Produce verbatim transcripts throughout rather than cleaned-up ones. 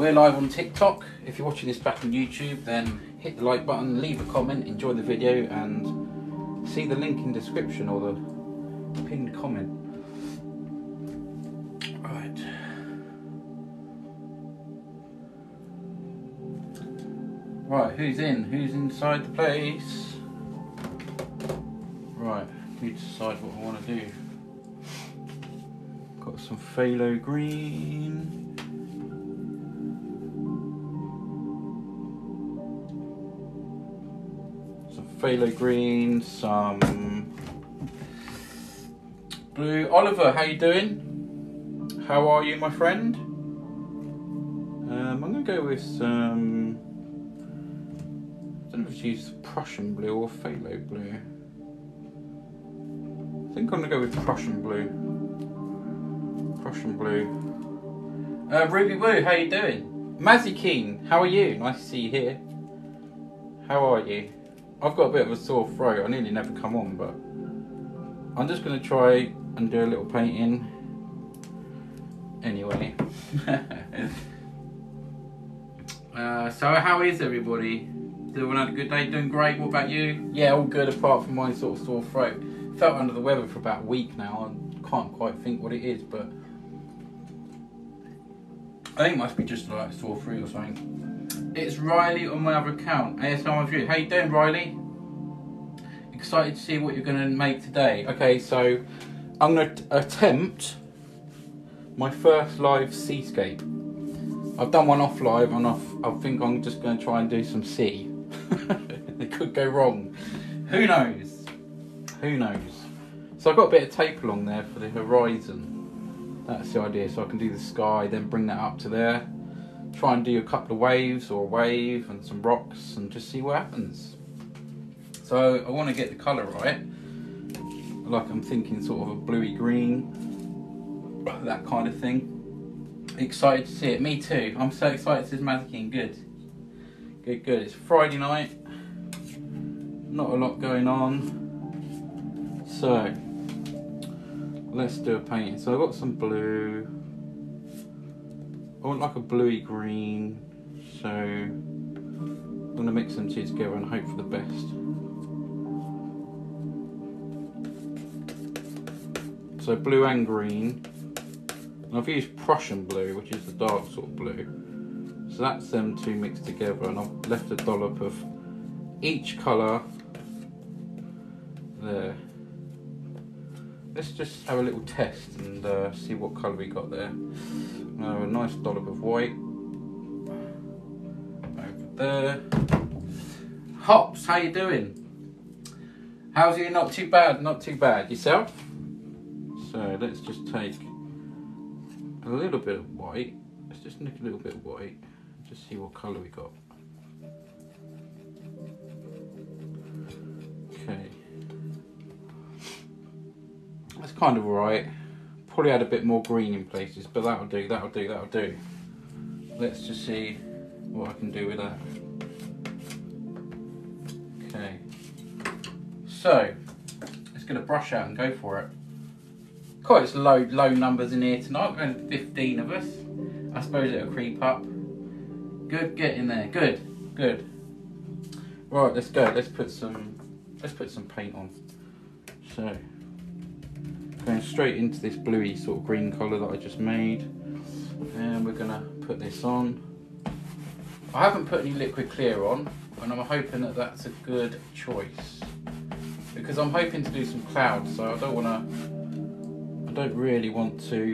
We're live on TikTok. If you're watching this back on YouTube, then hit the like button, leave a comment, enjoy the video, and see the link in description or the pinned comment. Right, who's in? Who's inside the place? Right, need to decide what I want to do. Got some phthalo green. Some phthalo green, some blue. Oliver, how you doing? How are you, my friend? Um, I'm gonna go with some. I don't know if it's used Prussian blue or phthalo blue. I think I'm going to go with Prussian blue. Prussian blue. Uh, Ruby Woo, how you doing? Mazzy Keen, how are you? Nice to see you here. How are you? I've got a bit of a sore throat. I nearly never come on, but I'm just going to try and do a little painting anyway. uh, so how is everybody? Everyone had a good day, doing great, what about you? Yeah, all good apart from my sort of sore throat. Felt under the weather for about a week now, I can't quite think what it is, but I think it must be just like sore throat or something. It's Riley on my other account, A S M R Review. How you doing, Riley? Excited to see what you're going to make today. Okay, so I'm going to attempt my first live seascape. I've done one off live and off, I think I'm just going to try and do some sea. It could go wrong. Who knows? Who knows? So I've got a bit of tape along there for the horizon. That's the idea. So I can do the sky, then bring that up to there. Try and do a couple of waves or a wave and some rocks and just see what happens. So I want to get the colour right. Like I'm thinking sort of a bluey green, that kind of thing. Excited to see it. Me too. I'm so excited. This is Mazkin. Good. Good, good. It's Friday night. Not a lot going on. So, let's do a painting. So I've got some blue. I want like a bluey green. So, I'm going to mix them two together and hope for the best. So blue and green. And I've used Prussian blue, which is the dark sort of blue. So that's them two mixed together, and I've left a dollop of each colour there. Let's just have a little test and uh, see what colour we got there. Uh, a nice dollop of white over there. Hops, how you doing? How's you? Not too bad, not too bad. Yourself? So let's just take a little bit of white. Let's just nick a little bit of white and just see what colour we got. Okay, that's kind of alright. Probably had a bit more green in places, but that'll do, that'll do, that'll do. Let's just see what I can do with that. Okay, so let's get a brush out and go for it. Quite low, low numbers in here tonight. We're only fifteen of us. I suppose it'll creep up. Good, get in there. Good, good. Right, let's go. Let's put some. Let's put some paint on. So, going straight into this bluey sort of green colour that I just made, and we're gonna put this on. I haven't put any liquid clear on, and I'm hoping that that's a good choice because I'm hoping to do some clouds. So I don't want to. I don't really want to,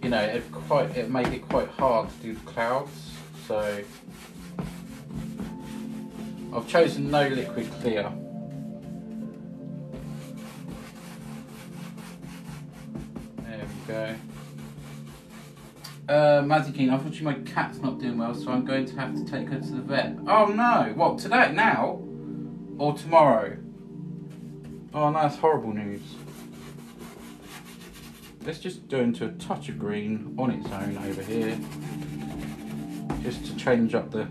you know, it quite it make it quite hard to do the clouds. So I've chosen no liquid clear. There we go. Uh, Mazzy Keen, unfortunately my cat's not doing well, so I'm going to have to take her to the vet. Oh no! What, today? Now? Or tomorrow? Oh no, that's horrible news. Let's just go into a touch of green on its own over here, just to change up the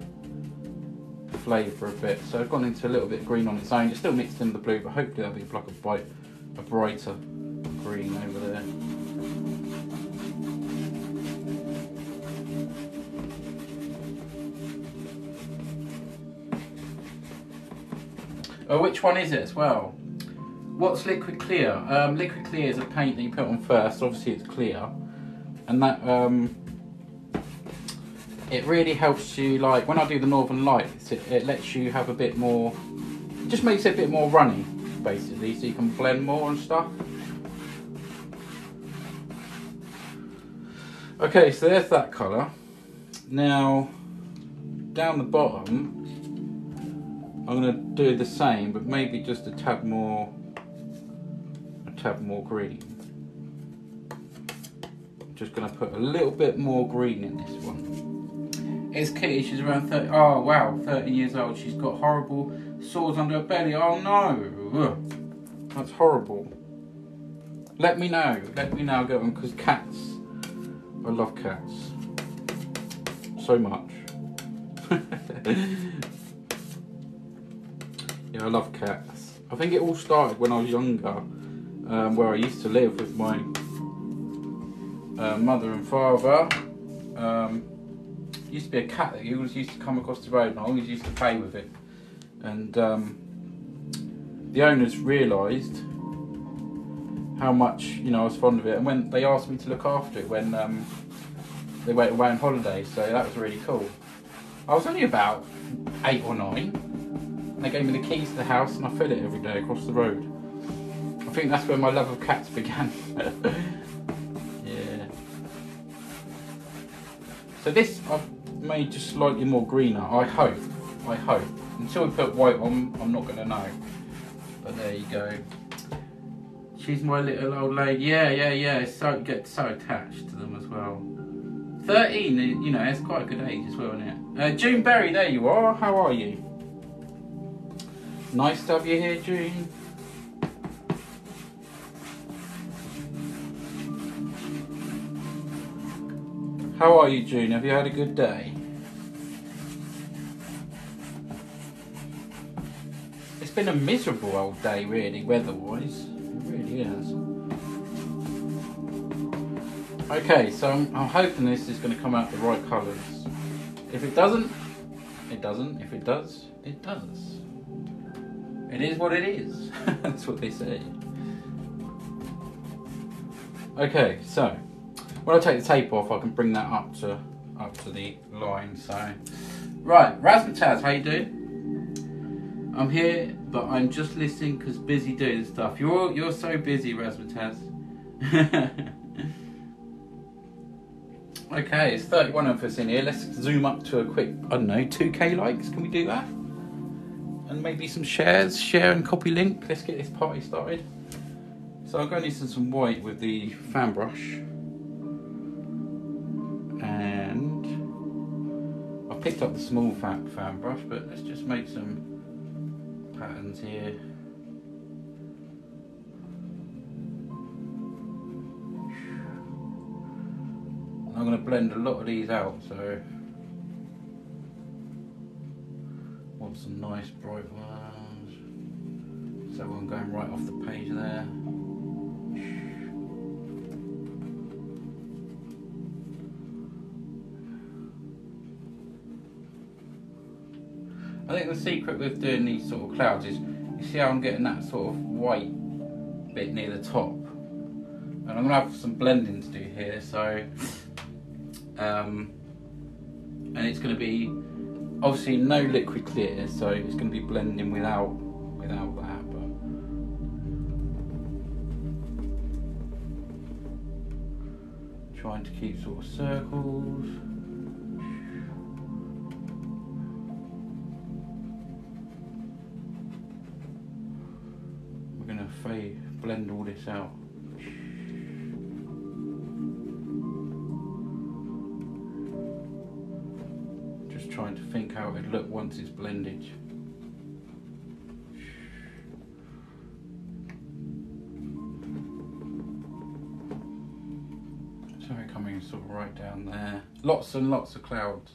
flavour a bit. So I've gone into a little bit of green on its own. It's still mixed in the blue, but hopefully that'll be like a, bright, a brighter green over there. Oh, which one is it as well? What's liquid clear? Um, liquid clear is a paint that you put on first. Obviously, it's clear, and that um, it really helps you. Like when I do the Northern Lights, it, it lets you have a bit more. It just makes it a bit more runny, basically, so you can blend more and stuff. Okay, so there's that colour. Now, down the bottom, I'm going to do the same, but maybe just a tad more, a tad more green. Just going to put a little bit more green in this one. It's Kitty, she's around thirty, oh wow, thirteen years old. She's got horrible sores under her belly, oh no. That's horrible. Let me know, let me know, go on, because cats, I love cats so much. Yeah, I love cats. I think it all started when I was younger, um, where I used to live with my uh, mother and father. Um, used to be a cat that always used to come across the road, and I always used to play with it. And um, the owners realised how much, you know, I was fond of it, and when they asked me to look after it when um, they went away on holiday, so that was really cool. I was only about eight or nine. They gave me the keys to the house and I fed it every day across the road. I think that's where my love of cats began. Yeah. So this I've made just slightly more greener, I hope. I hope. Until we put white on, I'm not going to know. But there you go. She's my little old lady. Yeah, yeah, yeah. It's so good, so attached to them as well. thirteen, you know, it's quite a good age as well, isn't it? Uh, June Berry, there you are. How are you? Nice to have you here, June. How are you, June? Have you had a good day? It's been a miserable old day, really, weather-wise. It really is. Okay, so I'm, I'm hoping this is going to come out the right colours. If it doesn't, it doesn't. If it does, it does. It is what it is. That's what they say. Okay, so when I take the tape off, I can bring that up to up to the line. So, right, Razzmatazz, how you doing? I'm here, but I'm just listening because busy doing stuff. You're all, you're so busy, Razzmatazz. Okay, it's thirty-one of us in here. Let's zoom up to a quick, I don't know, two K likes. Can we do that? And maybe some shares, share and copy link. Let's get this party started. So I'm going to need some, some white with the fan brush. And I picked up the small fan, fan brush, but let's just make some patterns here. And I'm going to blend a lot of these out, so want some nice bright ones. So I'm going right off the page there. I think the secret with doing these sort of clouds is, you see how I'm getting that sort of white bit near the top, and I'm going to have some blending to do here. So, um, and it's going to be, obviously no liquid clear, so it's going to be blending without without that. But trying to keep sort of circles. We're going to fade, blend all this out. Trying to think how it'd look once it's blended. So we're coming sort of right down there. Lots and lots of clouds.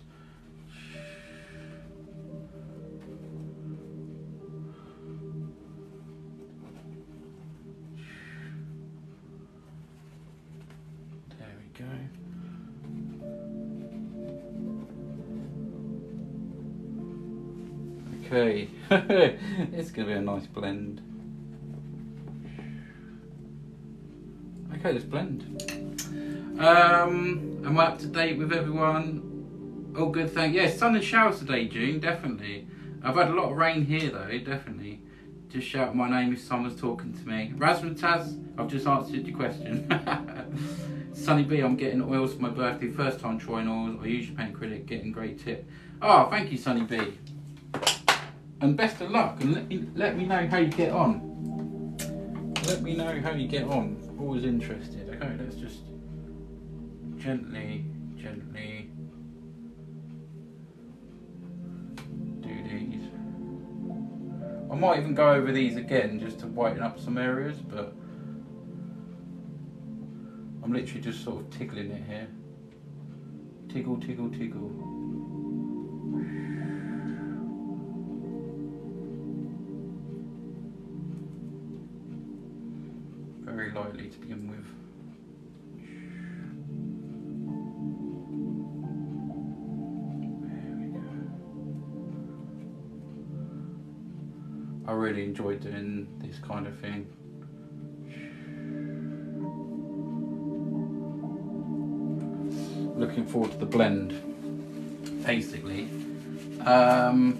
Okay, it's gonna be a nice blend. Okay, let's blend. Um, am I up to date with everyone? All good, thank you. Yeah, sun and showers today, June, definitely. I've had a lot of rain here though, definitely. Just shout my name if someone's talking to me. Rasmataz, I've just answered your question. Sunny B, I'm getting oils for my birthday. First time trying oils. I usually paint acrylic, getting great tip. Oh, thank you, Sunny B. And best of luck, and let me, let me know how you get on. Let me know how you get on. Always interested. Okay, let's just gently, gently do these. I might even go over these again just to whiten up some areas, but I'm literally just sort of tickling it here. Tickle, tickle, tickle. Very lightly to begin with. There we go. I really enjoy doing this kind of thing. Looking forward to the blend, basically. Um,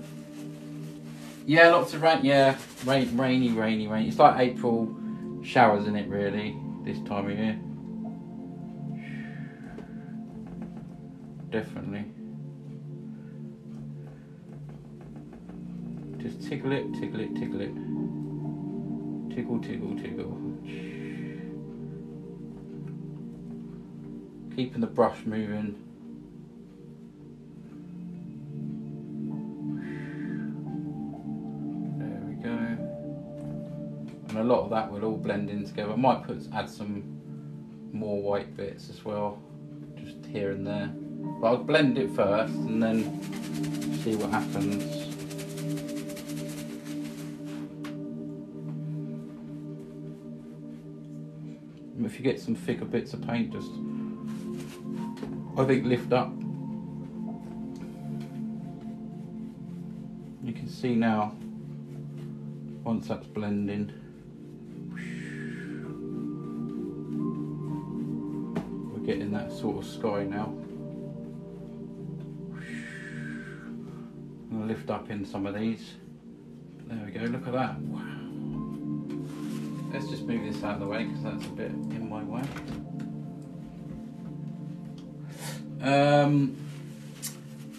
yeah, lots of rain, yeah, rain, rainy, rainy, rainy. It's like April showers, isn't it, really, this time of year? Definitely. Just tickle it, tickle it, tickle it. Tickle, tickle, tickle. Keeping the brush moving. There we go. And a lot of that will all blend in together. I might put add some more white bits as well, just here and there. But I'll blend it first and then see what happens. And if you get some thicker bits of paint, just I think lift up. You can see now, once that's blending, we're getting that sort of sky now. I'm gonna lift up in some of these. There we go, look at that, wow. Let's just move this out of the way because that's a bit in my way. Um,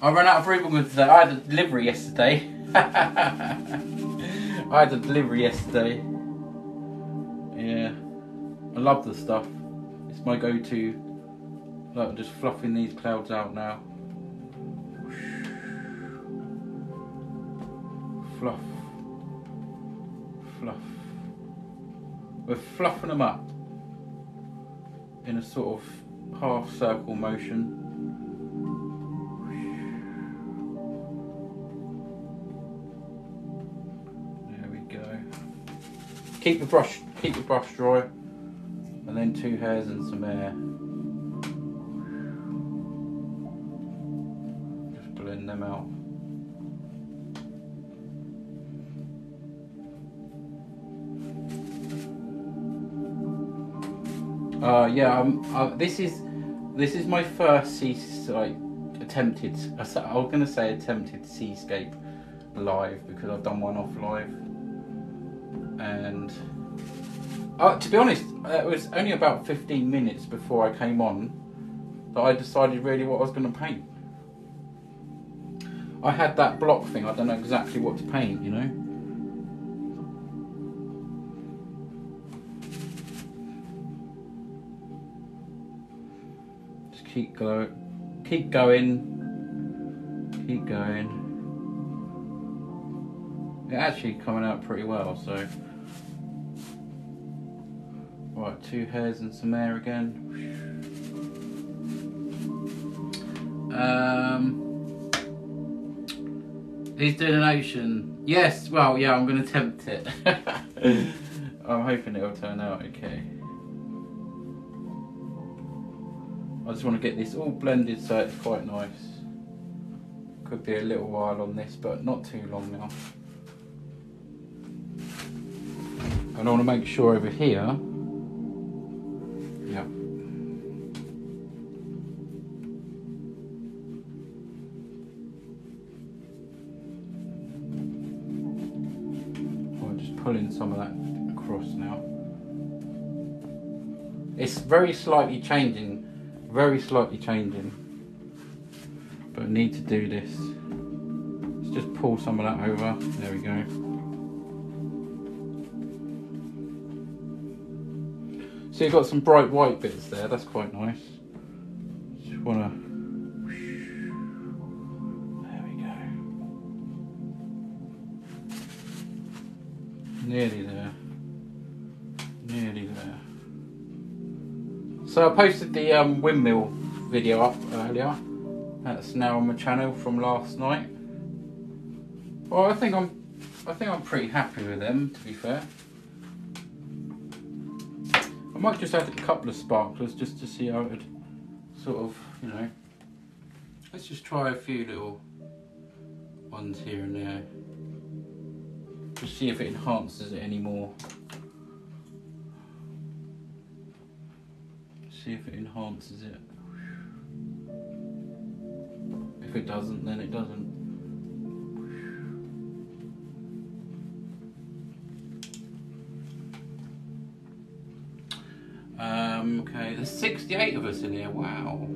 I ran out of ribbon today. I had a delivery yesterday. I had a delivery yesterday. Yeah, I love the stuff. It's my go-to. Like, I'm just fluffing these clouds out now. Fluff, fluff. We're fluffing them up in a sort of half circle motion. Keep the brush, keep the brush dry, and then two hairs and some air. Just blend them out. Uh, yeah, um, uh, this is this is my first sea, like attempted. I was gonna say attempted seascape live because I've done one off live. And uh, to be honest, it was only about fifteen minutes before I came on that I decided really what I was going to paint. I had that block thing, I don't know exactly what to paint, you know. Just keep, glow keep going, keep going. It's actually coming out pretty well, so. Right, two hairs and some air again. Um, he's doing an ocean. Yes, well, yeah, I'm going to tempt it. I'm hoping it'll turn out okay. I just want to get this all blended so it's quite nice. Could be a little while on this, but not too long now. And I want to make sure over here, yeah, I'm just pulling some of that across now. It's very slightly changing, very slightly changing, but I need to do this. Let's just pull some of that over, there we go. So you've got some bright white bits there, that's quite nice. Just wanna, there we go. Nearly there, nearly there. So I posted the um, windmill video up earlier. That's now on my channel from last night. Well, I think I'm, I think I'm pretty happy with them, to be fair. I might just add a couple of sparklers just to see how it would sort of, you know. Let's just try a few little ones here and there. Just see if it enhances it any more. See if it enhances it. If it doesn't, then it doesn't. Okay, there's sixty-eight of us in here, wow.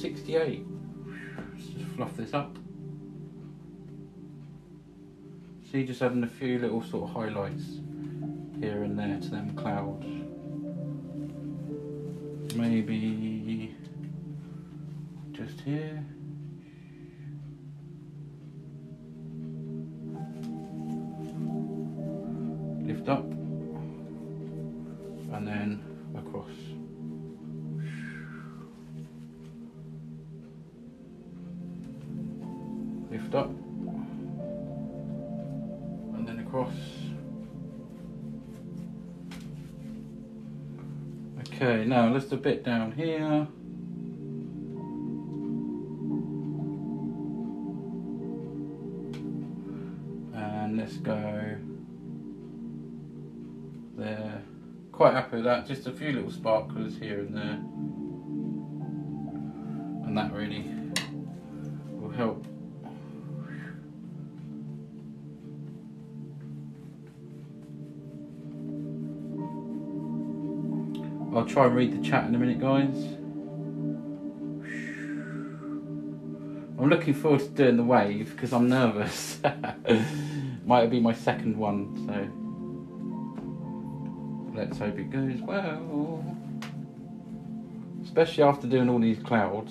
sixty-eight. Let's just fluff this up. See, just adding a few little sort of highlights here and there to them clouds. Maybe just here. Lift up. And then across. Lift up. And then across. Okay, now let's do a bit down here. And let's go there. Quite happy with that, just a few little sparklers here and there, and that really will help. I'll try and read the chat in a minute, guys. I'm looking forward to doing the wave because I'm nervous. Might be my second one, so let's hope it goes well. Especially after doing all these clouds.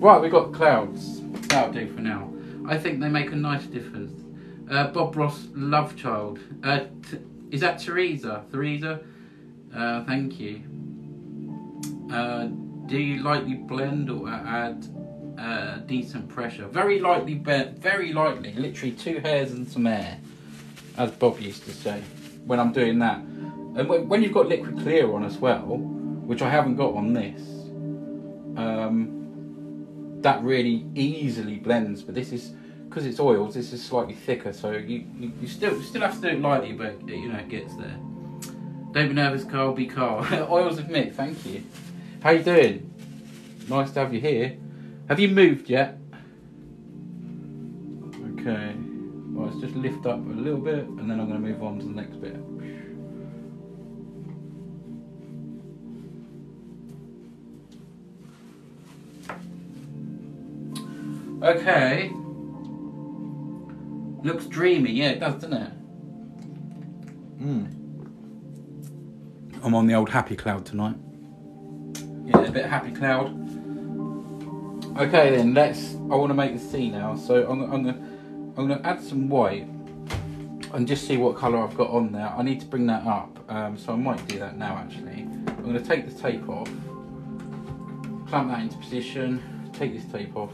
Right, we've got clouds. That'll do for now. I think they make a nice difference. Uh, Bob Ross, love child. Uh, is that Teresa? Teresa? Uh, thank you. Uh, do you lightly blend or add Uh, decent pressure, very lightly bent, very lightly, literally two hairs and some air, as Bob used to say when I'm doing that. And when you've got liquid clear on as well, which I haven't got on this, um, that really easily blends. But this is because it's oils, this is slightly thicker, so you, you, you still still have to do it lightly, but you know it gets there. Don't be nervous, Carl. Be Carl. Oils of Mick, thank you. How you doing? Nice to have you here. Have you moved yet? Okay, well, let's just lift up a little bit and then I'm going to move on to the next bit. Okay, looks dreamy, yeah it does, doesn't it? Mm. I'm on the old happy cloud tonight. Yeah, a bit happy cloud. Okay then, let's, I want to make the sea now, so I'm, I'm, gonna, I'm gonna add some white and just see what colour I've got on there. I need to bring that up, um, so I might do that now actually. I'm gonna take the tape off, clamp that into position, take this tape off.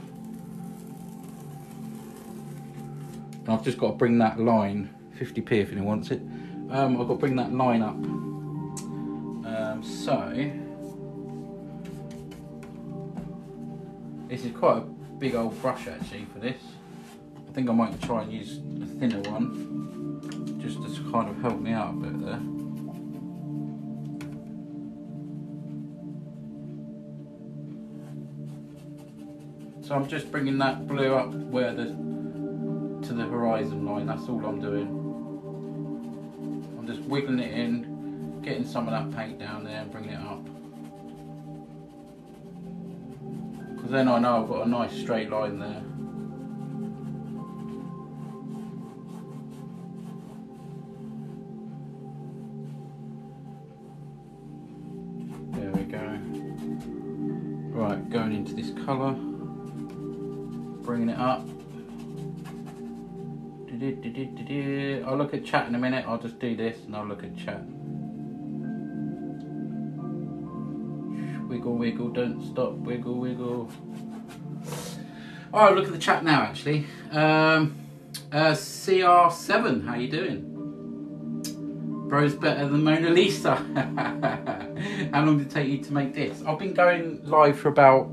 And I've just got to bring that line, fifty p if anyone wants it, um, I've got to bring that line up. Um, Um, so this is quite a big old brush actually for this. I think I might try and use a thinner one just to kind of help me out a bit there. So I'm just bringing that blue up where the to the horizon line. That's all I'm doing. I'm just wiggling it in, getting some of that paint down there and bringing it up. Because then I know I've got a nice straight line there. There we go. Right, going into this colour. Bringing it up. I'll look at chat in a minute. I'll just do this and I'll look at chat. Wiggle, wiggle, don't stop. Wiggle, wiggle. Oh, look at the chat now actually. Um, uh, C R seven, how you doing? Bro's better than Mona Lisa. How long did it take you to make this? I've been going live for about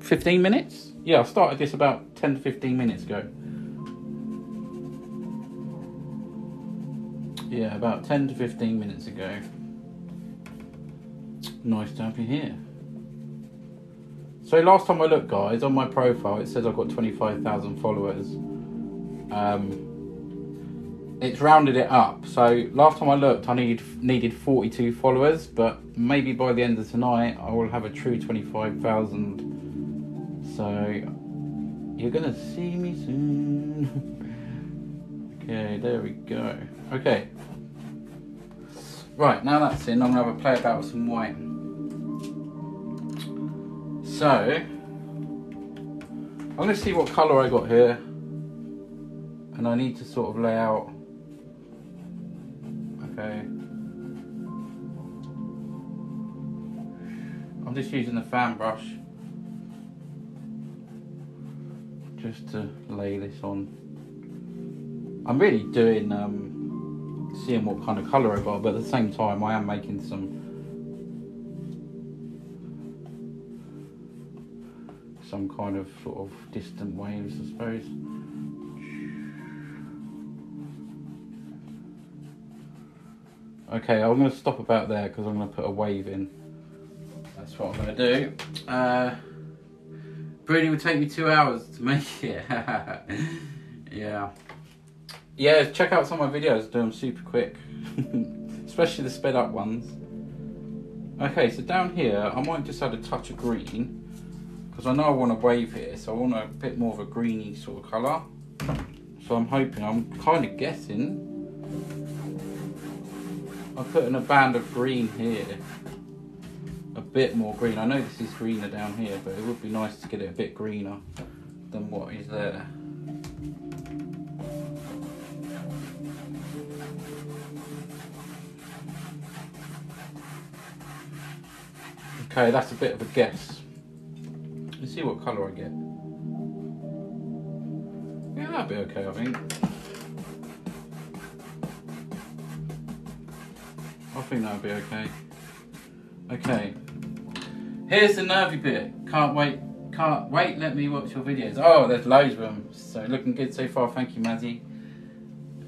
fifteen minutes. Yeah, I started this about ten to fifteen minutes ago. Yeah, about ten to fifteen minutes ago. Nice to have you here. So last time I looked, guys, on my profile, it says I've got twenty-five thousand followers. Um, it's rounded it up. So last time I looked, I need, needed forty-two followers, but maybe by the end of tonight, I will have a true twenty-five thousand followers. So, you're gonna see me soon. Okay, there we go. Okay. Right, now that's in, I'm gonna have a play about with some white. So, I'm gonna see what color I got here. And I need to sort of lay out. Okay. I'm just using the fan brush. Just to lay this on. I'm really doing, um, seeing what kind of colour I got, but at the same time I am making some some kind of sort of distant waves, I suppose. Okay, I'm going to stop about there because I'm going to put a wave in. That's what I'm going to do. Uh, Really would take me two hours to make it. Yeah. Yeah, check out some of my videos, do them super quick. Especially the sped up ones. Okay, so down here, I might just add a touch of green. Because I know I want to wave here, so I want a bit more of a greeny sort of colour. So I'm hoping, I'm kind of guessing. I'll put in a band of green here. A bit more green. I know this is greener down here, but it would be nice to get it a bit greener than what is there. Okay, that's a bit of a guess. Let's see what colour I get. Yeah, that'd be okay, I think. I think that'd be okay. Okay. Here's the nervy bit. Can't wait, can't wait, let me watch your videos. Oh, there's loads of them. So looking good so far, thank you, Mazzy.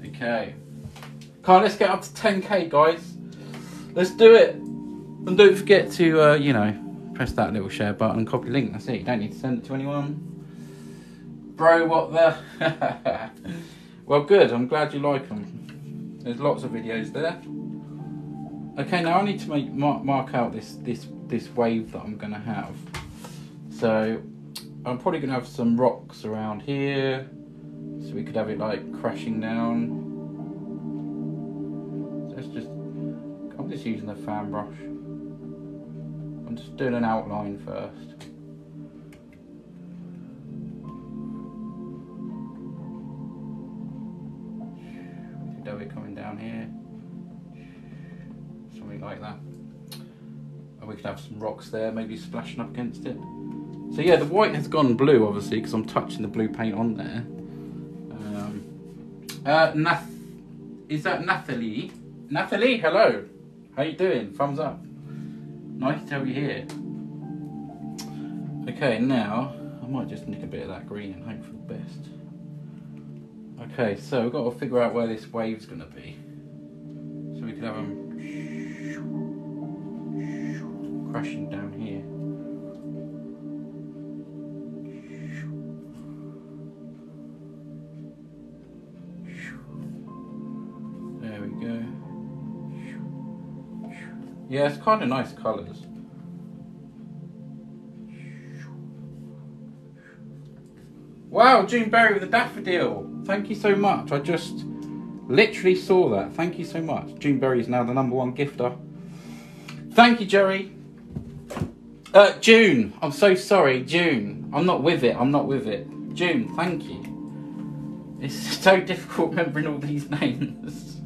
Okay. Can't, let's get up to ten K, guys. Let's do it. And don't forget to, uh, you know, press that little share button and copy link. That's it, you don't need to send it to anyone. Bro, what the? Well, good, I'm glad you like them. There's lots of videos there. Okay, now I need to make mark, mark out this this this wave that I'm gonna have. So I'm probably gonna have some rocks around here, so we could have it like crashing down. So it's just, I'm just using the fan brush. I'm just doing an outline first. We could have it coming down here. Something like that, and we could have some rocks there, maybe splashing up against it. So yeah, the white has gone blue obviously because I'm touching the blue paint on there. Um, uh, Nath, is that Nathalie? Nathalie, hello, how you doing? Thumbs up. Nice to have you here. Okay, now I might just nick a bit of that green and hope for the best. Okay, so we've got to figure out where this wave's going to be. So we could have them crashing down here. There we go. Yeah, it's kind of nice colours. Wow, June Berry with the daffodil. Thank you so much. I just literally saw that. Thank you so much. June Berry is now the number one gifter. Thank you, Jerry. Uh, June, I'm so sorry, June. I'm not with it. I'm not with it. June, thank you. It's so difficult remembering all these names.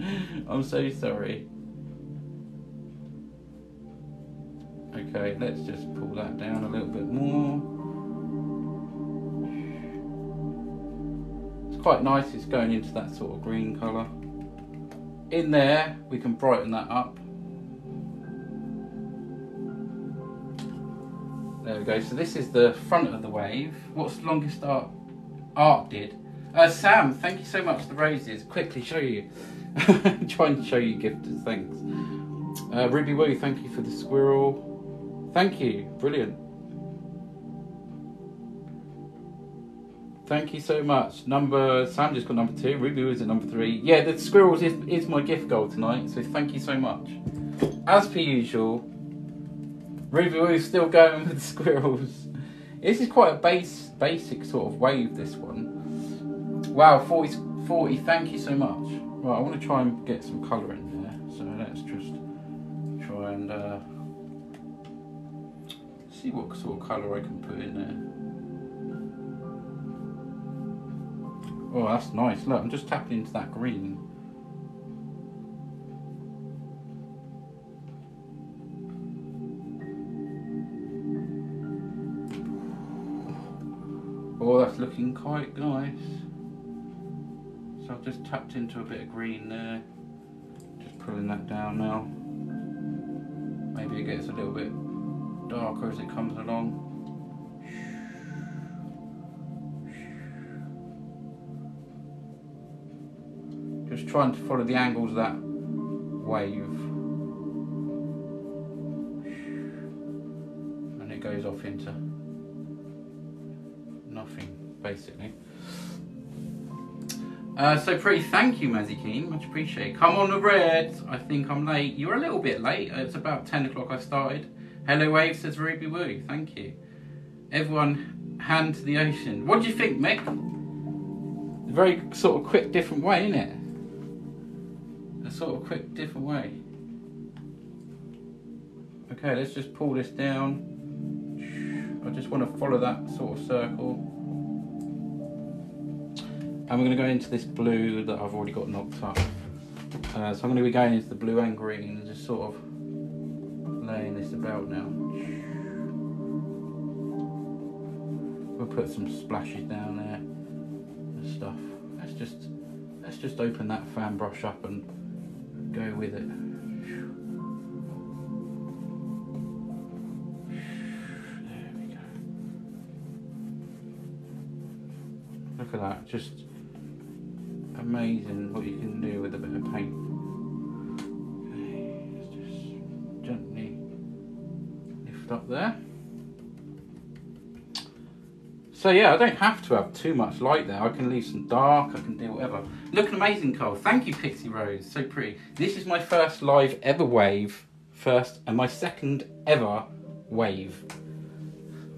I'm so sorry. Okay, let's just pull that down a little bit more. Quite nice, it's going into that sort of green colour. In there, we can brighten that up. There we go, so this is the front of the wave. What's the longest art, art did? Uh, Sam, thank you so much for the roses. Quickly show you. Trying to show you gifted things. Uh, Ruby Woo, thank you for the squirrel. Thank you, brilliant. Thank you so much. Number, Sam just got number two. Ruby was at number three. Yeah, the squirrels is, is my gift goal tonight, so thank you so much. As per usual, Ruby Woo's still going with the squirrels. This is quite a base, basic sort of wave, this one. Wow, forty, forty, thank you so much. Right, I want to try and get some colour in there, so let's just try and uh, see what sort of colour I can put in there. Oh, that's nice. Look, I'm just tapping into that green. Oh, that's looking quite nice. So I've just tapped into a bit of green there. Just pulling that down now. Maybe it gets a little bit darker as it comes along. Just trying to follow the angles of that wave. And it goes off into nothing, basically. Uh, so pretty, thank you, Mazzy Keen, much appreciated. Come on the Reds, I think I'm late. You're a little bit late, it's about ten o'clock I started. Hello Wave, says Ruby Woo, thank you. Everyone, hand to the ocean. What do you think, Mick? A very sort of quick, different way, isn't it? A sort of quick different way. Okay, let's just pull this down. I just want to follow that sort of circle. And we're going to go into this blue that I've already got knocked up. Uh, so I'm going to be going into the blue and green and just sort of laying this about now. We'll put some splashes down there and stuff. Let's just, let's just open that fan brush up and go with it. There we go. Look at that, just amazing what you can do with a bit of paint. Okay, let's just gently lift up there. So yeah, I don't have to have too much light there. I can leave some dark, I can do whatever. Looking amazing, Cole. Thank you, Pixie Rose. So pretty. This is my first live ever wave. First and my second ever wave.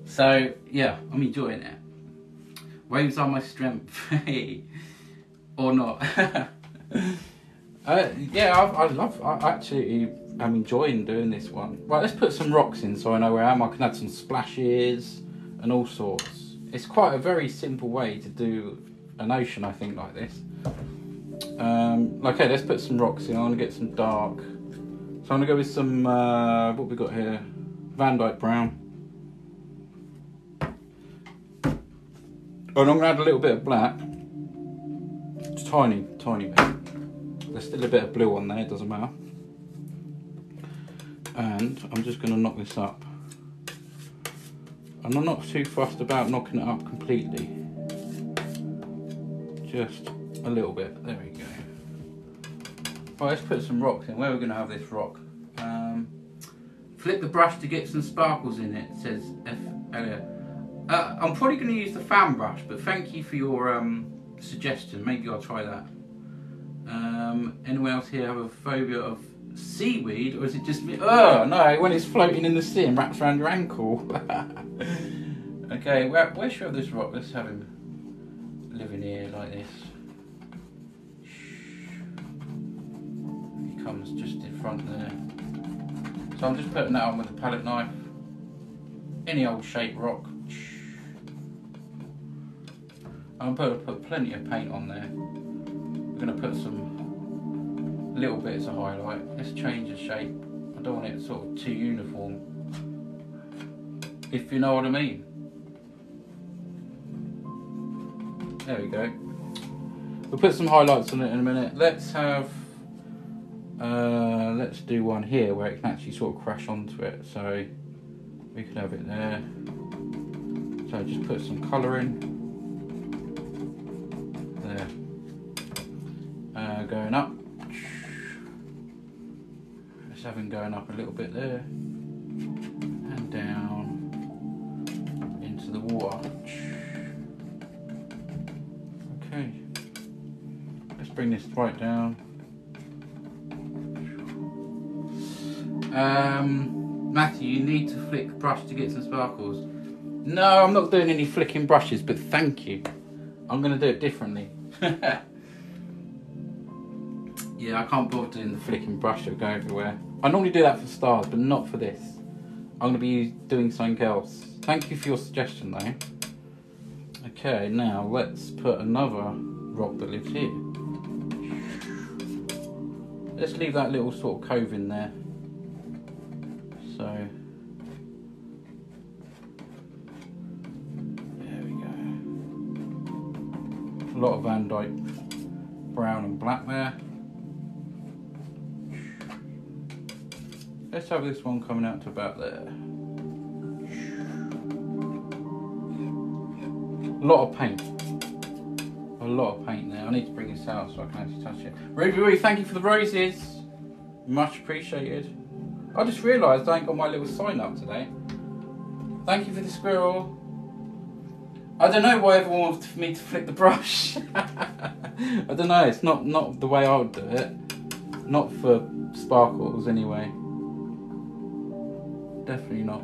So yeah, I'm enjoying it. Waves are my strength. Or not. uh, yeah, I, I love, I actually am enjoying doing this one. Right, let's put some rocks in so I know where I am. I can add some splashes and all sorts. It's quite a very simple way to do an ocean, I think, like this. Um, okay, let's put some rocks in. I want to get some dark. So I'm going to go with some, uh, what we got here? Van Dyke brown. And I'm going to add a little bit of black. Just tiny, tiny bit. There's still a bit of blue on there, it doesn't matter. and I'm just going to knock this up. And I'm not too fussed about knocking it up completely, just a little bit. There we go. Right, let's put some rocks in. Where are we going to have this rock? Um, flip the brush to get some sparkles in it, says F Elliot. Uh, I'm probably going to use the fan brush, but thank you for your um, suggestion. Maybe I'll try that. Um, anyone else here have a phobia of seaweed, or is it just me? Oh no, when it's floating in the sea and wraps around your ankle. Okay, where, where should I have this rock? Let's have him living here like this. He comes just in front there. So I'm just putting that on with a palette knife. Any old shape rock. I'm going to put plenty of paint on there. We're going to put some little bits of highlight. Let's change the shape. I don't want it sort of too uniform, if you know what I mean. There we go. We'll put some highlights on it in a minute. Let's have, uh, let's do one here where it can actually sort of crash onto it. So we could have it there. So just put some colour in. Uh, going up. Let's have him going up a little bit there. And down into the water. Okay. Let's bring this right down. Um, Matthew, you need to flick brush to get some sparkles. No, I'm not doing any flicking brushes, but thank you. I'm going to do it differently. Yeah, I can't bother doing the flicking brush that'll go everywhere. I normally do that for stars, but not for this. I'm going to be doing something else. Thank you for your suggestion, though. Okay, now let's put another rock that lives here. Let's leave that little sort of cove in there. So, there we go. A lot of Van Dyke brown and black there. Let's have this one coming out to about there. A lot of paint. A lot of paint there. I need to bring this out so I can actually touch it. Ruby, Ruby, thank you for the roses. Much appreciated. I just realised I ain't got my little sign up today. Thank you for the squirrel. I don't know why everyone wants me to flick the brush. I don't know. It's not, not the way I would do it. Not for sparkles anyway. Definitely not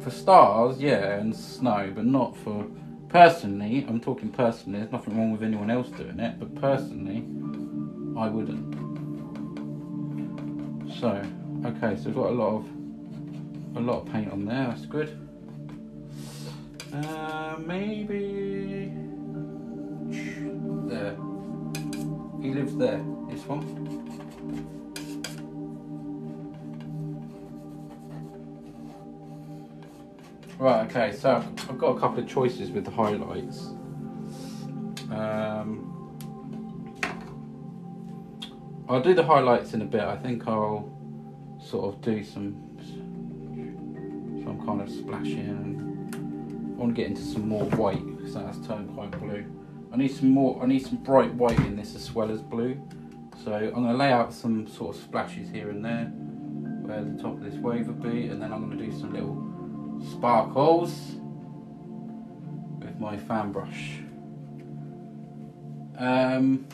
for stars, yeah, and snow, but not for, personally, I'm talking personally, there's nothing wrong with anyone else doing it, but personally I wouldn't. So okay, so we've got a lot of a lot of paint on there, that's good. Uh, maybe there, he lives there, this one. Right, okay, so I've got a couple of choices with the highlights. Um, I'll do the highlights in a bit. I think I'll sort of do some some kind of splashing. I want to get into some more white because that's turned quite blue. I need some more. I need some bright white in this as well as blue. So I'm going to lay out some sort of splashes here and there where the top of this wave would be, and then I'm going to do some little sparkles with my fan brush. Um,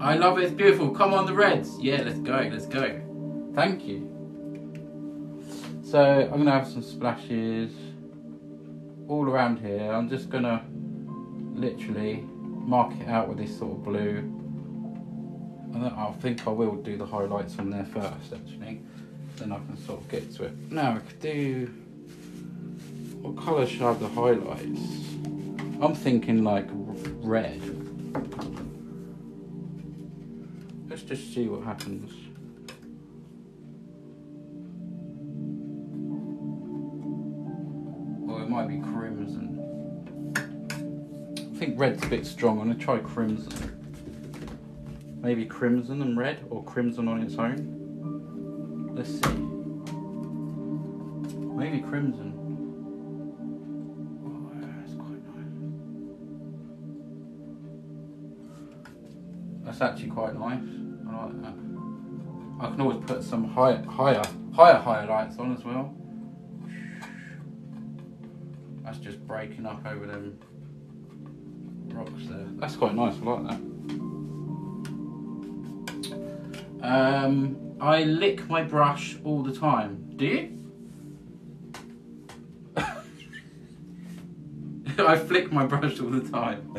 I love it, it's beautiful. Come on, the reds. Yeah, let's go, let's go. Thank you. So I'm going to have some splashes all around here. I'm just going to literally mark it out with this sort of blue. And then I think I will do the highlights on there first, actually. Then I can sort of get to it. Now I could do, what colour should I have the highlights? I'm thinking like red. Let's just see what happens. Or it might be crimson. I think red's a bit strong. I'm going to try crimson. Maybe crimson and red, or crimson on its own. Let's see. Maybe crimson. Oh, that's quite nice. That's actually quite nice. I like that. I can always put some high, higher, higher highlights on as well. That's just breaking up over them rocks there. That's quite nice. I like that. Um, I lick my brush all the time. Do you? I flick my brush all the time.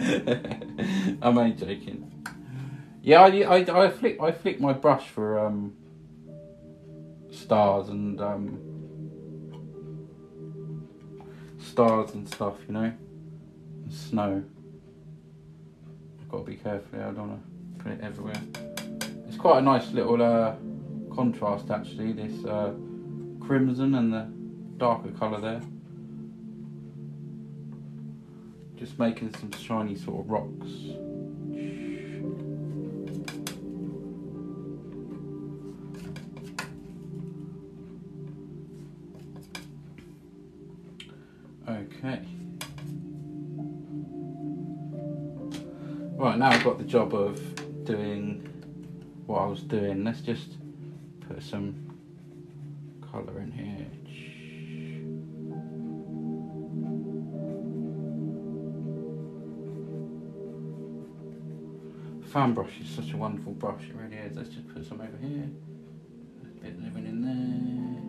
I'm only joking. Yeah, I, I, I flick I flick my brush for um, stars and um, stars and stuff, you know, and snow. I've got to be careful. I don't want to put it everywhere. It's quite a nice little uh, contrast, actually. This uh, crimson and the darker colour there. Just making some shiny sort of rocks. Okay. Right, now I've got the job of doing what I was doing. Let's just put some colour in here. Fan brush is such a wonderful brush, it really is. Let's just put some over here. A bit living in there.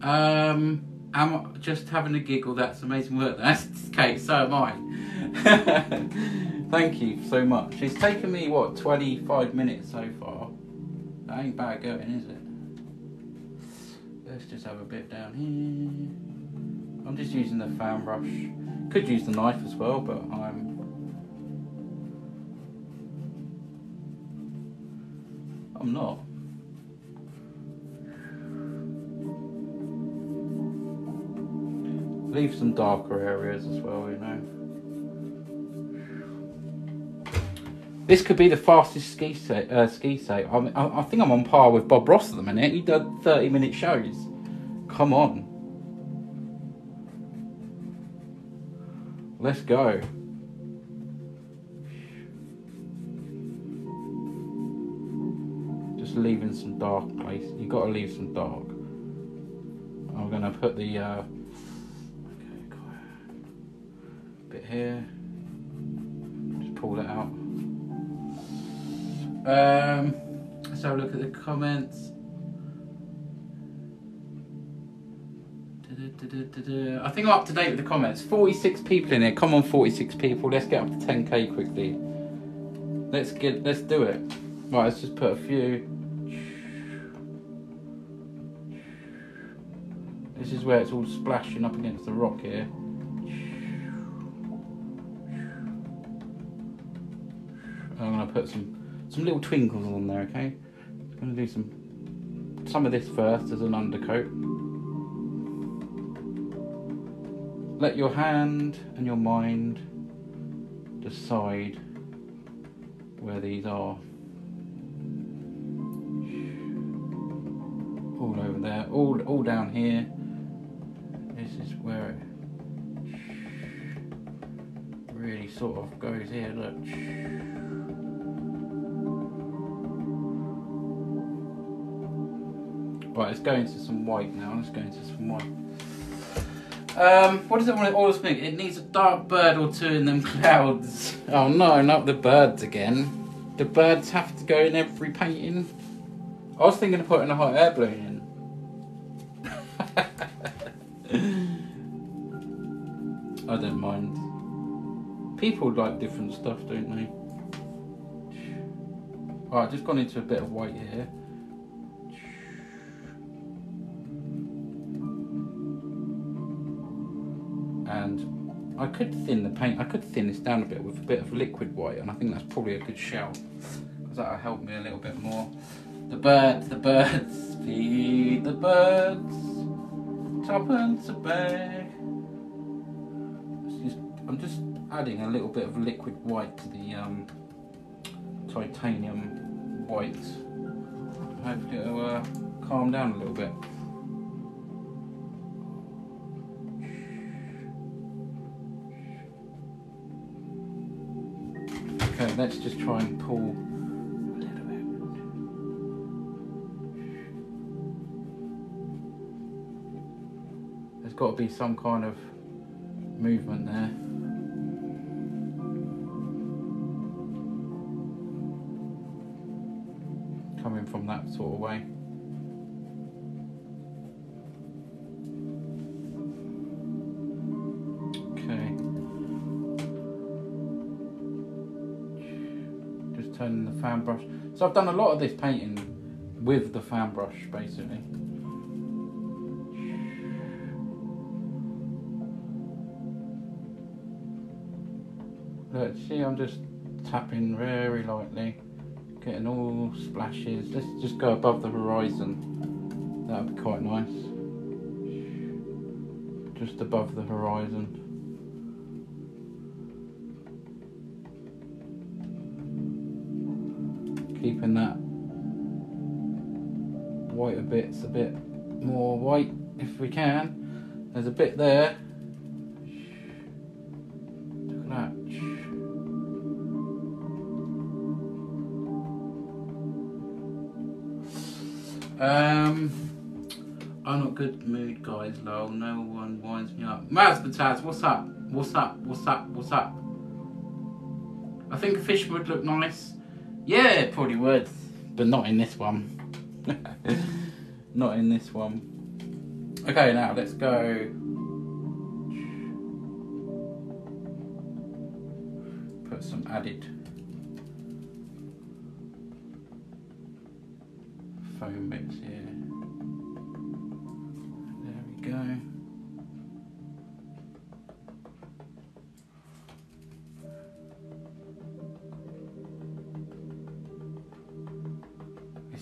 There we go. Um, I'm just having a giggle. That's amazing work. That's Kate, so am I. Thank you so much. It's taken me, what, twenty-five minutes so far. That ain't bad going, is it? Let's just have a bit down here. I'm just using the fan brush. Could use the knife as well, but I'm... I'm not. Leave some darker areas as well, you know. This could be the fastest ski set. Uh, ski set. I, mean, I, I think I'm on par with Bob Ross at the minute. He does thirty minute shows. Come on. Let's go. Just leaving some dark place. You gotta leave some dark. I'm gonna put the uh, bit here. Just pull it out. Um, let's have a look at the comments. I think I'm up to date with the comments. forty-six people in here. Come on, forty-six people. Let's get up to ten K quickly. Let's get. Let's do it. Right. Let's just put a few. This is where it's all splashing up against the rock here. I'm gonna put some some little twinkles on there. Okay. I'm gonna do some some of this first as an undercoat. Let your hand and your mind decide where these are. All over there, all all down here. This is where it really sort of goes here, look. Right, let's go into some white now, let's go into some white. Um, what does it want to always think? It needs a dark bird or two in them clouds. Oh no, not the birds again. The birds have to go in every painting. I was thinking of putting a hot air balloon in. I don't mind. People like different stuff, don't they? Alright, just gone into a bit of white here. And I could thin the paint, I could thin this down a bit with a bit of liquid white, and I think that's probably a good shout, because that'll help me a little bit more. The birds, the birds, feed the birds, tuppence a bag. I'm just adding a little bit of liquid white to the um, titanium white. Hopefully it'll uh, calm down a little bit. Okay, let's just try and pull a little bit. There's got to be some kind of movement there. Coming from that sort of way. Turning the fan brush. So I've done a lot of this painting with the fan brush, basically. Look, see, I'm just tapping very lightly, getting all splashes. Let's just go above the horizon. That would be quite nice. Just above the horizon. Keeping that whiter bit's a bit more white if we can. There's a bit there. Look at that. Um, I'm not good mood, guys. Lol, no one winds me up. Maz Bataz, what's up? What's up? What's up? What's up? I think a fish would look nice. Yeah, it probably would, but not in this one. Not in this one. Okay, now let's go. Put some added foam mix here. There we go.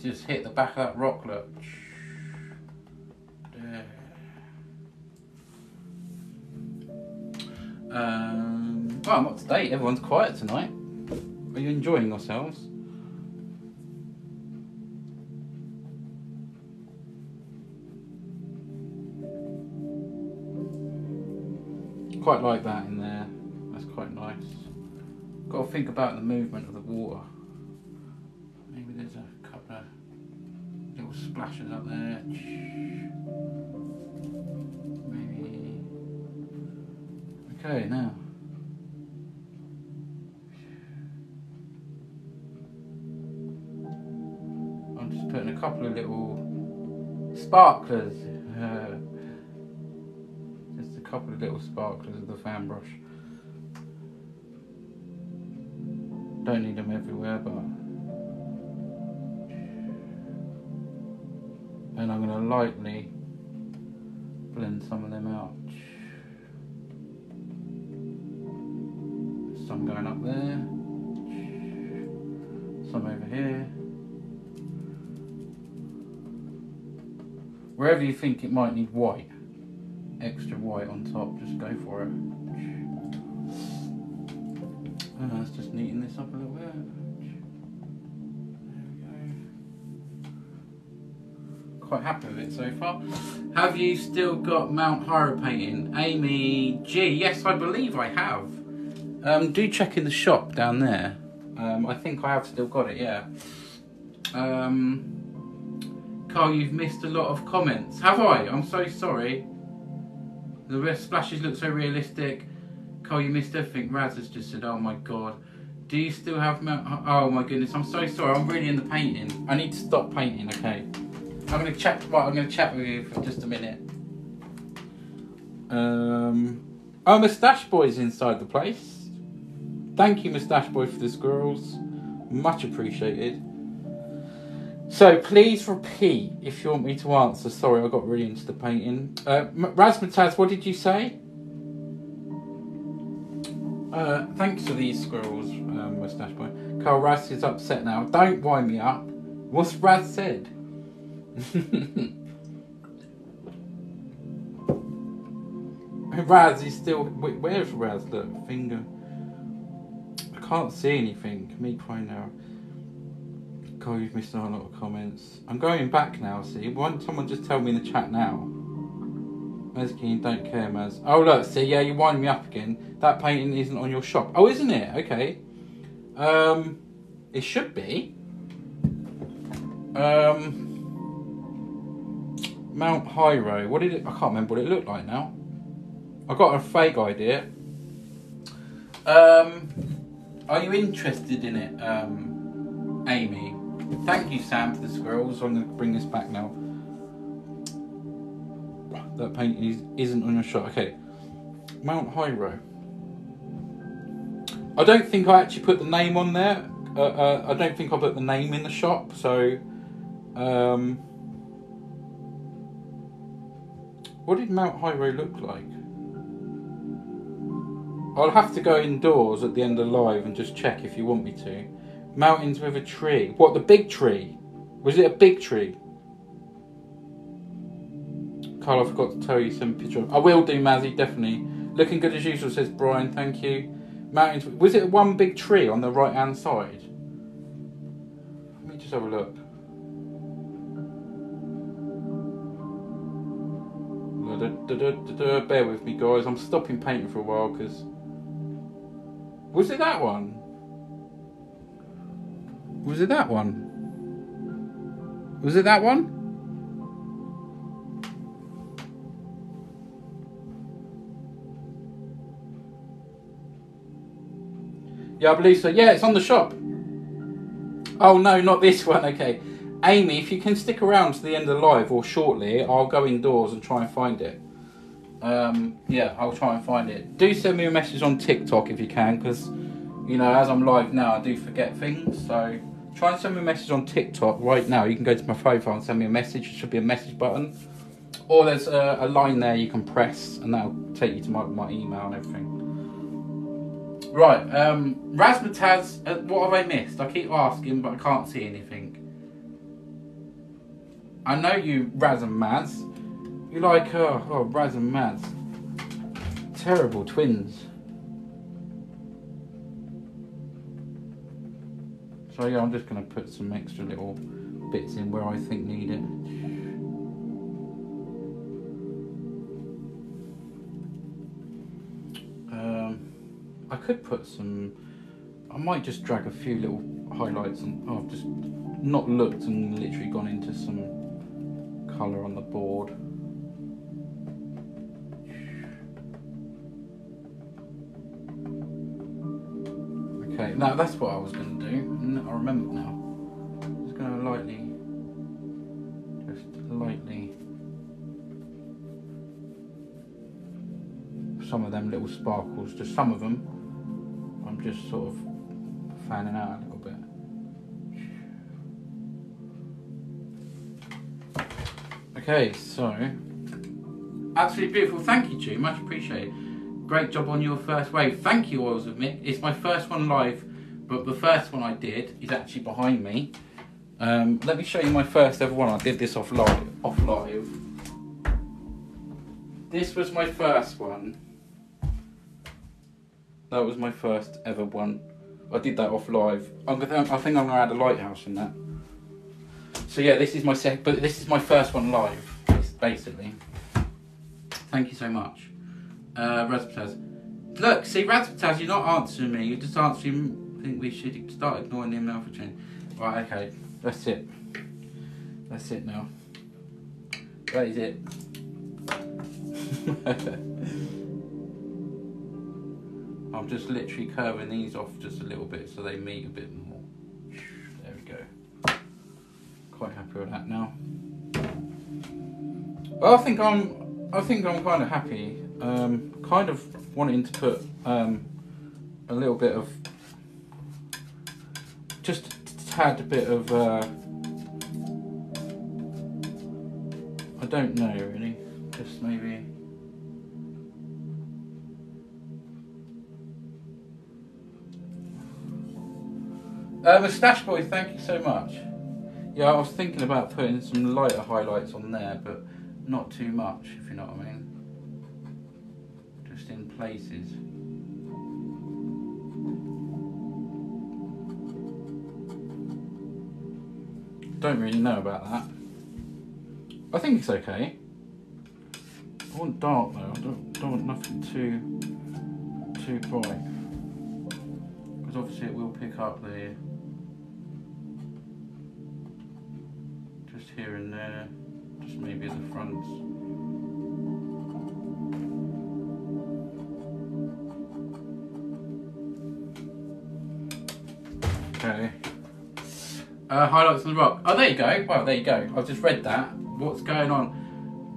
Just hit the back of that rock, look. There. Um, well, not today, everyone's quiet tonight. Are you enjoying yourselves? Quite like that in there, that's quite nice. Got to think about the movement of the water. Maybe there's a little splashes up there. Maybe. Okay, now. I'm just putting a couple of little sparklers. Uh, just a couple of little sparklers of the fan brush. Don't need them everywhere, but. And I'm going to lightly blend some of them out. Some going up there. Some over here. Wherever you think it might need white, extra white on top, just go for it. And that's just neaten this up a little bit. Quite happy with it so far. Have you still got Mount Hyra painting? Amy G, yes, I believe I have. Um, do check in the shop down there. Um, I think I have still got it, yeah. Um, Carl, you've missed a lot of comments. Have I? I'm so sorry. The rest splashes look so realistic. Carl, you missed everything. Raz has just said, oh my God. Do you still have Mount Hyra? Oh my goodness, I'm so sorry. I'm really in the painting. I need to stop painting, okay? I'm gonna chat. Right, I'm gonna chat with you for just a minute. Um, oh, Moustache Boy's inside the place. Thank you, Moustache Boy, for the squirrels. Much appreciated. So please repeat if you want me to answer. Sorry, I got really into the painting. Uh, Razmataz, what did you say? Uh, thanks for these squirrels, um, Moustache Boy. Carl Raz is upset now. Don't wind me up. What's Raz said? Raz is still. Where's Raz? Look, finger. can't see anything. Me crying now. God, you've missed a whole lot of comments. I'm going back now, see? Why don't someone just tell me in the chat now? Mezkin, don't care, Maz. Oh, look, see, yeah, you wind me up again. That painting isn't on your shop. Oh, isn't it? Okay. Um, it should be. Um, Mount Highrow. What did it... I can't remember what it looked like now. I got a fake idea. Um, are you interested in it, um, Amy? Thank you, Sam, for the squirrels. I'm going to bring this back now. That painting isn't on your shot. Okay. Mount Highrow. I don't think I actually put the name on there. Uh, uh, I don't think I put the name in the shop. So, um, what did Mount Highrow look like? I'll have to go indoors at the end of live and just check if you want me to. Mountains with a tree. What, the big tree? Was it a big tree? Carl, I forgot to tell you, some picture. I will do, Mazzy, definitely. Looking good as usual, says Brian. Thank you. Mountains. Was it one big tree on the right hand side? Let me just have a look. Bear with me, guys. I'm stopping painting for a while because. Was it that one? Was it that one? Was it that one? Yeah, I believe so. Yeah, it's on the shop. Oh, no, not this one. Okay. Amy, if you can stick around to the end of the live or shortly, I'll go indoors and try and find it. Um, yeah, I'll try and find it. Do send me a message on TikTok if you can, because, you know, as I'm live now, I do forget things. So try and send me a message on TikTok right now. You can go to my profile and send me a message. It should be a message button. Or there's a, a line there you can press, and that'll take you to my, my email and everything. Right, um, Razzmatazz, uh, what have I missed? I keep asking, but I can't see anything. I know you, Razz and Maz. You like, uh, oh, Razz and Maz. Terrible twins. So yeah, I'm just going to put some extra little bits in where I think need it. I could put some, I might just drag a few little highlights and oh, I've just not looked and literally gone into some colour on the board. Okay, now that's what I was going to do. I remember now. I'm just going to lightly, just lightly, some of them little sparkles, just some of them. I'm just sort of fanning out a little bit. Okay, so absolutely beautiful. Thank you, Ju. Much appreciated. Great job on your first wave. Thank you, Oils of Mick. It's my first one live, but the first one I did is actually behind me. Um, let me show you my first ever one. I did this off live. Off live. This was my first one. That was my first ever one. I did that off live. I'm gonna, I think I'm gonna add a lighthouse in that. So yeah, this is my sec, but this is my first one live, basically. Thank you so much, uh, Razzmatazz. Look, see, Razzmatazz, you're not answering me. You're just answering. I think we should start ignoring him now for change. Right, okay, that's it. That's it now. That is it. I'm just literally curving these off just a little bit so they meet a bit more. There we go. Quite happy with that now. Well, I think I'm, I think I'm kind of happy. Um, kind of wanting to put um, a little bit of, just a tad bit of. Uh, I don't know really. Just maybe. Uh, Moustache Boy, thank you so much. Yeah, I was thinking about putting some lighter highlights on there, but not too much, if you know what I mean. Just in places. Don't really know about that. I think it's okay. I want dark though, I don't, don't want nothing too, too bright. Because obviously it will pick up the, just here and there, just maybe at the fronts. Okay. Uh, highlights on the rock. Oh, there you go. Well, there you go. I've just read that. What's going on?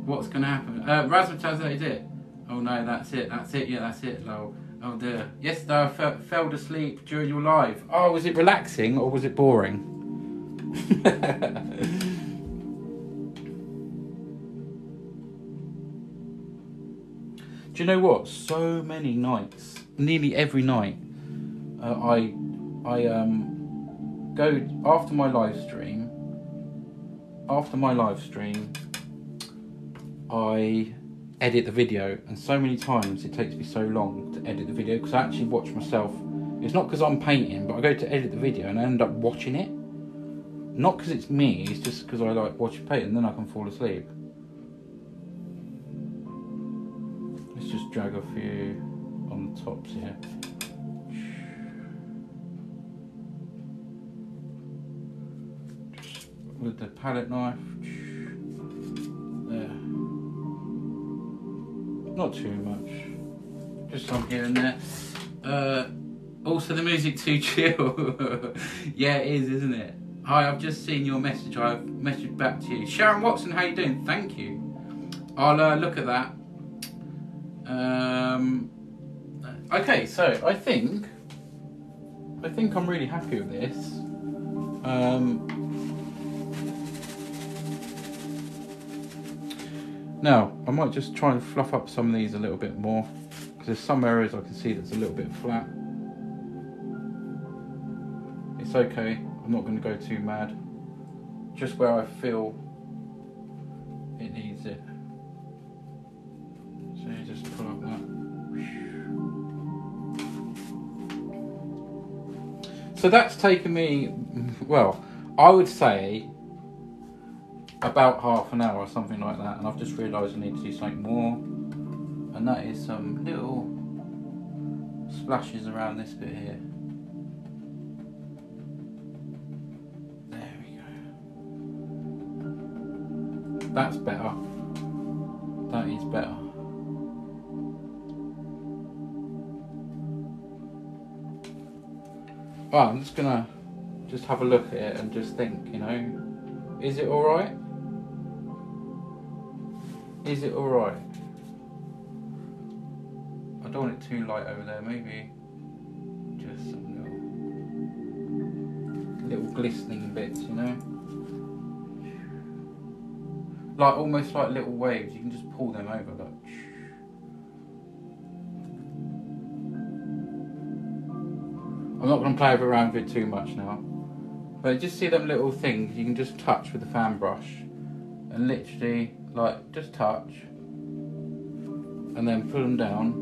What's going to happen? Uh, Razzmatazz, that is it. Oh no, that's it, that's it, yeah, that's it, lol. Oh dear. Yesterday I fe fell asleep during your live. Oh, was it relaxing or was it boring? Do you know what? So many nights, nearly every night, uh, I, I um, go after my live stream, after my live stream, I edit the video, and so many times it takes me so long to edit the video because I actually watch myself. It's not because I'm painting, but I go to edit the video and I end up watching it. Not because it's me, it's just because I like watching paint and then I can fall asleep. Let's just drag a few on the tops here. Just with the palette knife. Not too much, just some here and there. Uh, also the music too chill. Yeah, it is, isn't it? Hi, I've just seen your message. I've messaged back to you. Sharon Watson, how you doing? Thank you. I'll uh, look at that. Um, okay, so I think, I think I'm really happy with this. Um, Now, I might just try and fluff up some of these a little bit more because there's some areas I can see that's a little bit flat. It's okay, I'm not going to go too mad. Just where I feel it needs it. So you just pull up that. So that's taken me, well, I would say about half an hour or something like that, and I've just realised I need to do something more, and that is some little splashes around this bit here. There we go. That's better. That is better. Well, I'm just gonna just have a look at it and just think, you know, is it all right? Is it all right? I don't want it too light over there, maybe just some little, little glistening bits, you know? Like almost like little waves, you can just pull them over, like. I'm not gonna play around with it too much now. But just see them little things you can just touch with the fan brush and literally like just touch and then pull them down,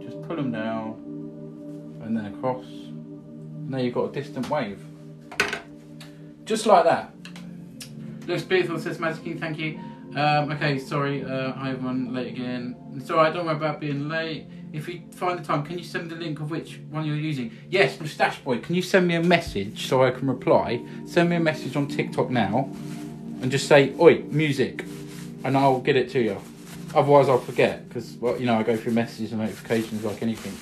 just pull them down and then across, and there you've got a distant wave just like that. Looks beautiful, says Magic King, thank you. Um, okay, sorry, uh, I everyone late again. Sorry, I don't worry about being late. If you find the time, can you send me the link of which one you're using? Yes, Moustache Boy, can you send me a message so I can reply? Send me a message on TikTok now and just say, oi, music, and I'll get it to you. Otherwise I'll forget, because, well, you know, I go through messages and notifications like anything.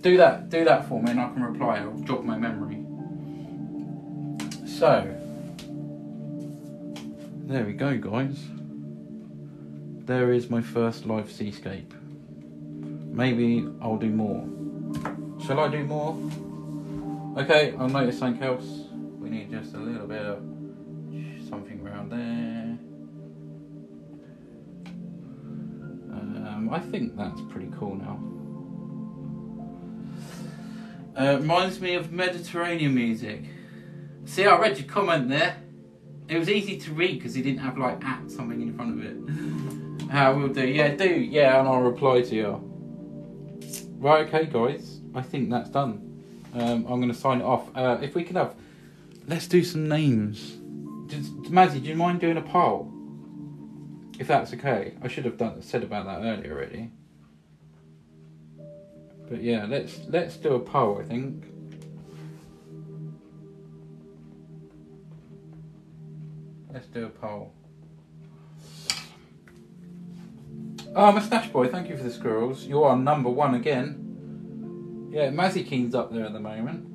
Do that, do that for me and I can reply, it'll jog my memory. So, there we go, guys. There is my first live seascape. Maybe I'll do more. Shall I do more? Okay, I'll notice something else. We need just a little bit of something around there. Um, I think that's pretty cool now. Uh, reminds me of Mediterranean music. See, I read your comment there. It was easy to read because he didn't have like at something in front of it. I will do, yeah, do, yeah, and I'll reply to you. Right, okay guys, I think that's done. Um, I'm going to sign it off. Uh, if we can have Let's do some names. Mazzy, do you mind doing a poll? If that's okay. I should have done said about that earlier already. But yeah, let's let's do a poll, I think. Let's do a poll. Oh, Moustache Boy, thank you for the squirrels. You are number one again. Yeah, Mazzy Keen's up there at the moment.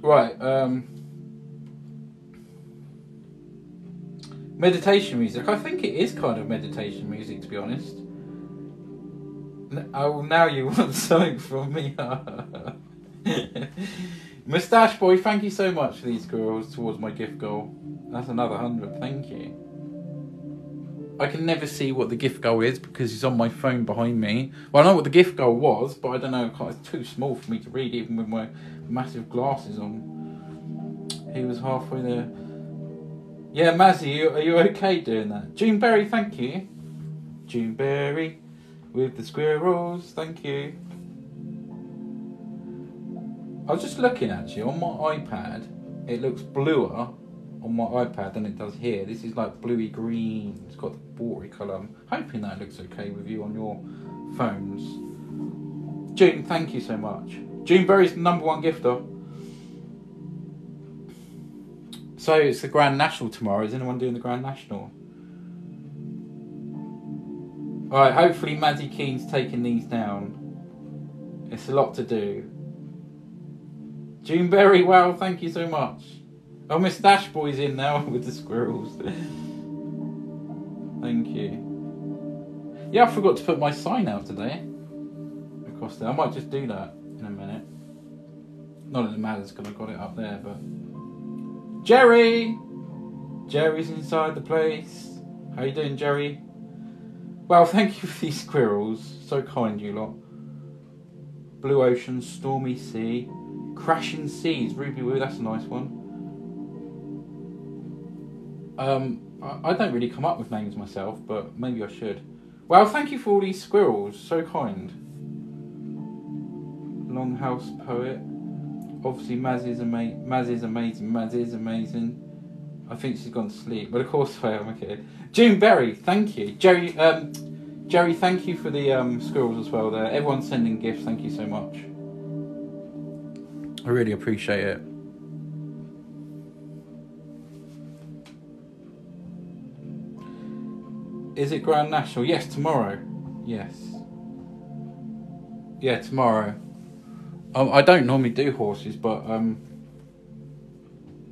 Right, um... meditation music. I think it is kind of meditation music, to be honest. Oh, now you want something from me. Moustache Boy, thank you so much for these girls towards my gift goal. That's another hundred, thank you. I can never see what the gift goal is because it's on my phone behind me. Well, I know what the gift goal was, but I don't know, it's too small for me to read even with my massive glasses on. He was halfway there. Yeah, Mazzy, are you okay doing that? Juneberry, thank you. Juneberry with the squirrels, thank you. I was just looking actually on my iPad, it looks bluer on my iPad than it does here. This is like bluey green, it's got the watery colour. I'm hoping that looks okay with you on your phones. June, thank you so much. Juneberry's the number one gifter. So it's the Grand National tomorrow. Is anyone doing the Grand National? Alright, hopefully Mazzy Keen's taking these down. It's a lot to do. Juneberry, wow, thank you so much. Oh, Moustache Boy's in now with the squirrels. Thank you. Yeah, I forgot to put my sign out today. Across there. I might just do that in a minute. Not that it matters because I got it up there, but... Jerry! Jerry's inside the place. How you doing, Jerry? Well, thank you for these squirrels. So kind, you lot. Blue ocean, stormy sea. Crashing seas, Ruby Woo, that's a nice one. Um, I don't really come up with names myself, but maybe I should. Well, thank you for all these squirrels, so kind. Longhouse Poet. Obviously, Maz is, ama Maz is amazing, Maz is amazing. I think she's gone to sleep, but of course I am, okay. Juneberry, thank you. Jerry, um, Jerry, thank you for the um, squirrels as well there. Everyone's sending gifts, thank you so much. I really appreciate it. Is it Grand National? Yes, tomorrow. Yes. Yeah, tomorrow. Um, I don't normally do horses, but um,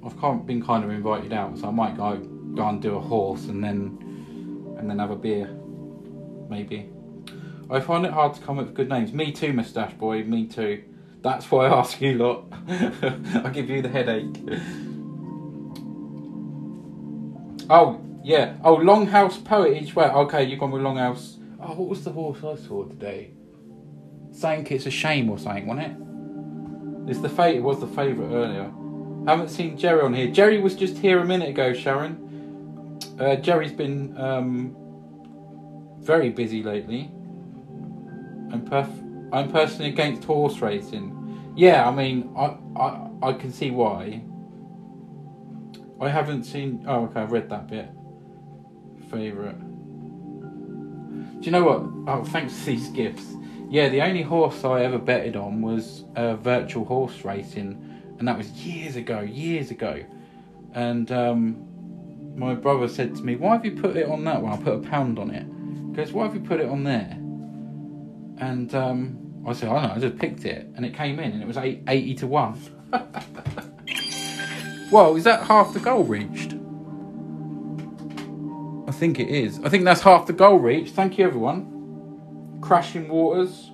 I've can't, been kind of invited out, so I might go go and do a horse and then and then have a beer, maybe. I find it hard to come up with good names. Me too, Moustache Boy. Me too. That's why I ask you lot. I give you the headache. Oh. Yeah, oh, Longhouse Poet each way. Okay, you've gone with Longhouse. Oh, what was the horse I saw today? Sank It's a Shame or something, wasn't it? It's the fate, it was the favourite earlier. Haven't seen Jerry on here. Jerry was just here a minute ago, Sharon. Uh, Jerry's been um, very busy lately. I'm, perf I'm personally against horse racing. Yeah, I mean, I, I, I can see why. I haven't seen... Oh, okay, I've read that bit. Favourite. Do you know what? Oh, thanks to these gifts. Yeah, the only horse I ever betted on was uh, virtual horse racing, and that was years ago, years ago. And um, my brother said to me, why have you put it on that one? I put a pound on it. He goes, why have you put it on there? And um, I said, I don't know, I just picked it. And it came in, and it was eighty to one. Whoa, is that half the goal reached? I think it is. I think that's half the goal reached. Thank you, everyone. Crashing Waters.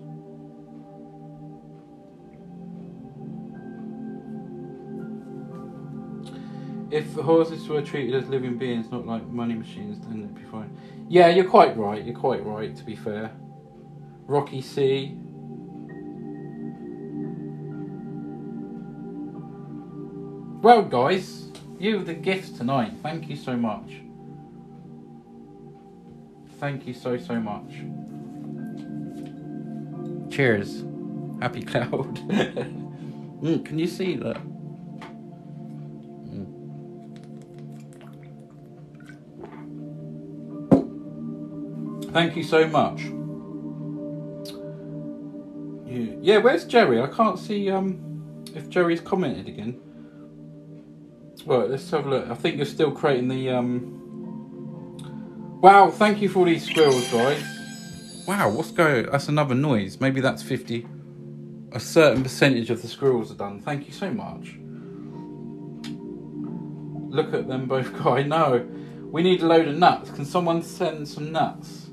If the horses were treated as living beings, not like money machines, then it'd be fine. Yeah, you're quite right. You're quite right, to be fair. Rocky Sea. Well, guys, you have the gifts tonight. Thank you so much. Thank you so, so much. Cheers. Happy cloud. Mm, can you see that? Thank you so much. Yeah, yeah, where's Jerry? I can't see um, if Jerry's commented again. Well, let's have a look. I think you're still creating the... Um... Wow, thank you for all these squirrels, guys. Wow, what's going... That's another noise. Maybe that's fifty... A certain percentage of the squirrels are done. Thank you so much. Look at them both, guy. No, we need a load of nuts. Can someone send some nuts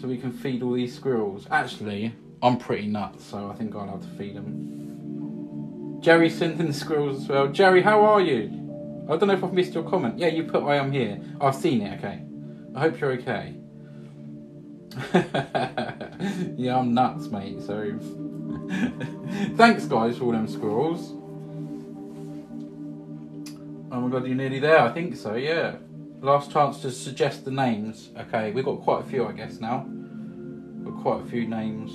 so we can feed all these squirrels? Actually, I'm pretty nuts, so I think I'll have to feed them. Jerry sending the squirrels as well. Jerry, how are you? I don't know if I've missed your comment. Yeah, you put I am here. I've seen it, okay. I hope you're okay. Yeah, I'm nuts, mate, so... Thanks, guys, for all them squirrels. Oh my god, you're nearly there. I think so, yeah. Last chance to suggest the names. Okay, we've got quite a few, I guess, now. We've got quite a few names.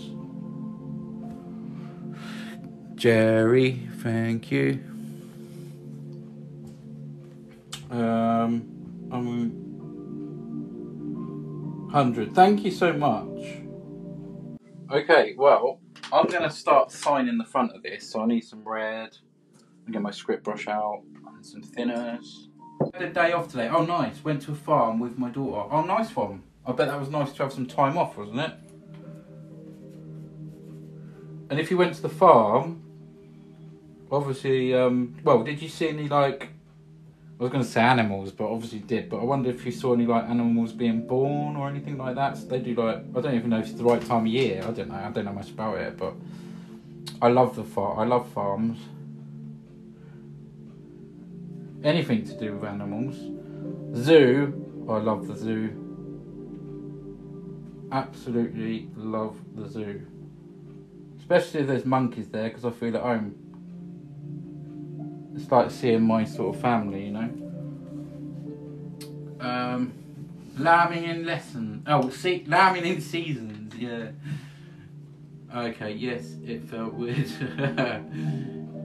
Jerry, thank you. Um, I'm one hundred. Thank you so much. Okay, well... I'm going to start signing the front of this, so I need some red. I'll get my script brush out and some thinners. I had a day off today. Oh, nice. Went to a farm with my daughter. Oh, nice one. I bet that was nice to have some time off, wasn't it? And if you went to the farm, obviously, um, well, did you see any, like, I was going to say animals, but obviously you did, but I wonder if you saw any, like, animals being born or anything like that. So they do, like, I don't even know if it's the right time of year. I don't know. I don't know much about it, but I love the farm. I love farms. Anything to do with animals. Zoo. I love the zoo. Absolutely love the zoo. Especially if there's monkeys there, because I feel at home. It's like seeing my sort of family, you know. Um, lambing in lesson. Oh, see, lambing in seasons. Yeah. Okay. Yes, it felt weird.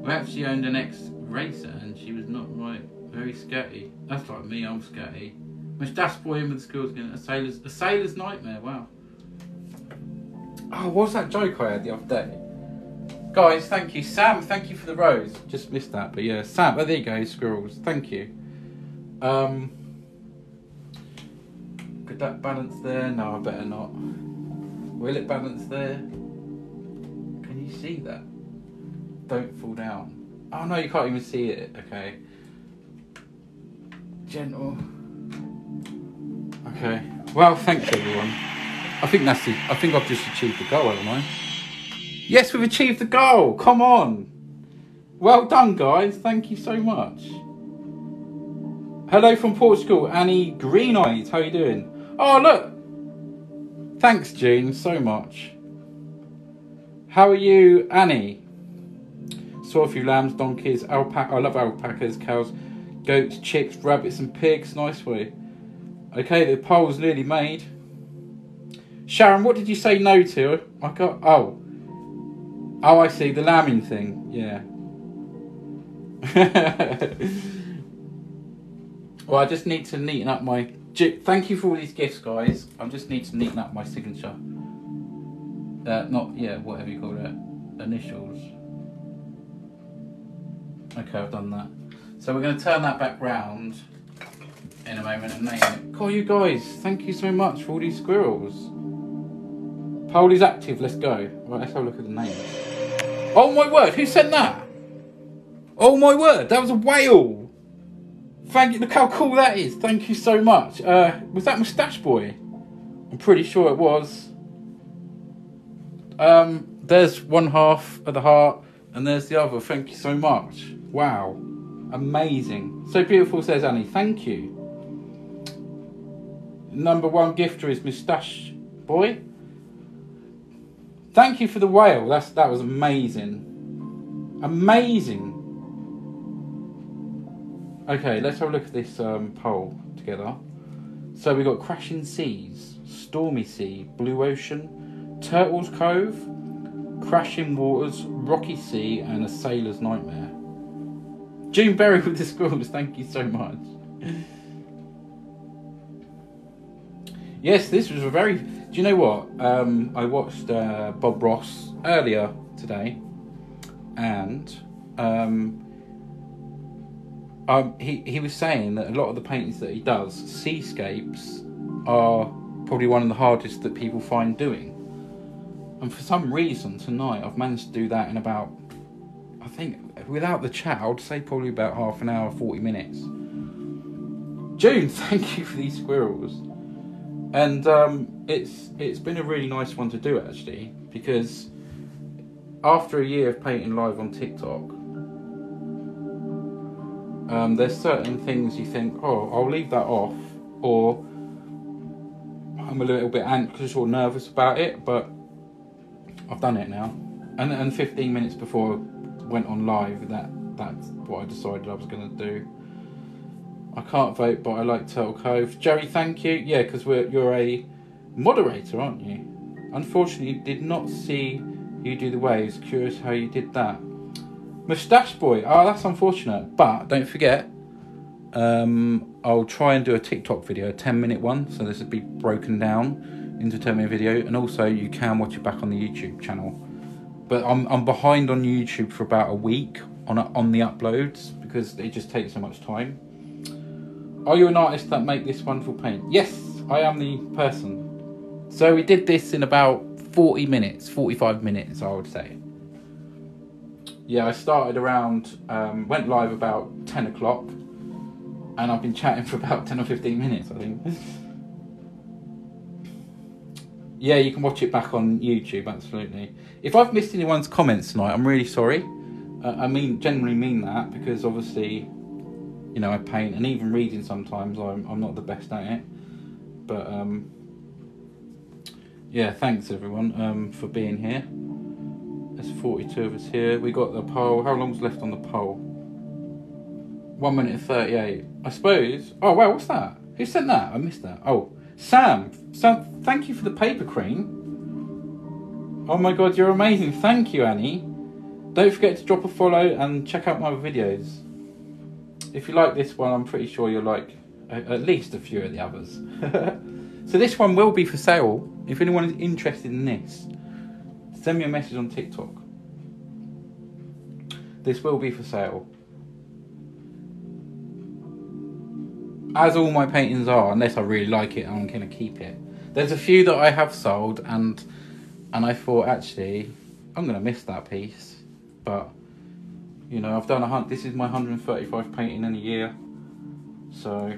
We actually owned an ex-racer, and she was not right. Very scatty. That's like me. I'm scatty. Moustache boy in with the skills again. A sailor's a sailor's nightmare. Wow. Oh, what was that joke I had the other day? Guys, thank you. Sam, thank you for the rose. Just missed that, but yeah. Sam, oh, there you go, squirrels. Thank you. Um, could that balance there? No, I better not. Will it balance there? Can you see that? Don't fall down. Oh, no, you can't even see it. Okay. Gentle. Okay. Well, thanks, everyone. I think that's the... I think I've just achieved the goal, haven't I? Yes, we've achieved the goal. Come on. Well done, guys. Thank you so much. Hello from Portugal, Annie Green Eyes. How are you doing? Oh, look. Thanks, June, so much. How are you, Annie? Saw a few lambs, donkeys, alpaca. I love alpacas, cows, goats, chicks, rabbits and pigs. Nice way. Okay, the poll's nearly made. Sharon, what did you say no to? I got... Oh. Oh, I see, the lambing thing, yeah. Well, I just need to neaten up my... Thank you for all these gifts, guys. I just need to neaten up my signature. Uh, not, yeah, whatever you call it. Initials. Okay, I've done that. So we're going to turn that back round in a moment and name it. Cool, you guys, thank you so much for all these squirrels. Poll is active, let's go. Right, let's have a look at the names. Oh my word, who sent that? Oh my word, that was a whale. Thank you, look how cool that is. Thank you so much. Uh, was that Moustache Boy? I'm pretty sure it was. Um, there's one half of the heart and there's the other. Thank you so much. Wow, amazing. So beautiful, says Annie. Thank you. Number one gifter is Moustache Boy. Thank you for the whale. That's, that was amazing. Amazing. Okay, let's have a look at this um, poll together. So we've got crashing seas, stormy sea, blue ocean, Turtle's Cove, crashing waters, rocky sea, and a sailor's nightmare. June Berry with the squirrels. Thank you so much. Yes, this was a very... Do you know what? Um, I watched uh, Bob Ross earlier today, and um, um, he, he was saying that a lot of the paintings that he does, seascapes, are probably one of the hardest that people find doing. And for some reason tonight, I've managed to do that in about, I think, without the chat, I'd say probably about half an hour, forty minutes. June, thank you for these squirrels. And um, it's it's been a really nice one to do, actually, because after a year of painting live on TikTok, um, there's certain things you think, oh, I'll leave that off, or I'm a little bit anxious or nervous about it, but I've done it now. And and fifteen minutes before I went on live, that that's what I decided I was going to do. I can't vote, but I like Turtle Cove. Jerry, thank you. Yeah, because we're you're a moderator, aren't you? Unfortunately, did not see you do the waves. Curious how you did that. Moustache Boy. Oh, that's unfortunate. But don't forget, um, I'll try and do a TikTok video, a ten minute one. So this would be broken down into a ten minute video. And also, you can watch it back on the YouTube channel. But I'm, I'm behind on YouTube for about a week on, on the uploads because it just takes so much time. Are you an artist that make this wonderful paint? Yes, I am the person. So we did this in about forty minutes, forty-five minutes, I would say. Yeah, I started around, um, went live about ten o'clock, and I've been chatting for about ten or fifteen minutes, I think. Yeah, you can watch it back on YouTube, absolutely. If I've missed anyone's comments tonight, I'm really sorry. Uh, I mean, generally mean that, because obviously, you know, I paint, and even reading sometimes, I'm, I'm not the best at it. But, um, yeah, thanks everyone um, for being here. There's forty-two of us here. We got the poll. How long's left on the poll? one minute and thirty-eight. I suppose. Oh, wow, what's that? Who sent that? I missed that. Oh, Sam. Sam, thank you for the paper cream. Oh my God, you're amazing. Thank you, Annie. Don't forget to drop a follow and check out my videos. If you like this one, I'm pretty sure you'll like at least a few of the others. So this one will be for sale. If anyone is interested in this, send me a message on TikTok. This will be for sale. As all my paintings are, unless I really like it, I'm going to keep it. There's a few that I have sold, and and I thought, actually, I'm going to miss that piece. But you know, I've done a hunt. This is my one hundred thirty-five painting in a year. So,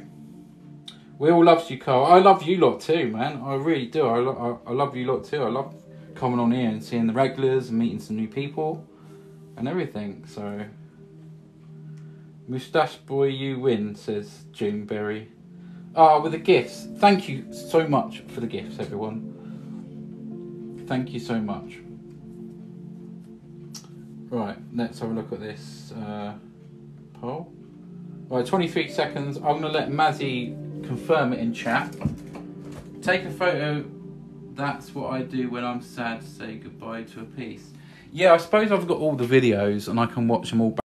we all love you, Carl. I love you lot too, man. I really do. I, lo I, I love you lot too. I love coming on here and seeing the regulars and meeting some new people and everything. So, Moustache Boy, you win, says Juneberry. Ah, with the gifts. Thank you so much for the gifts, everyone. Thank you so much. Right, let's have a look at this uh, poll. Right, twenty-three seconds. I'm going to let Mazzy confirm it in chat. Take a photo. That's what I do when I'm sad to say goodbye to a piece. Yeah, I suppose I've got all the videos and I can watch them all back.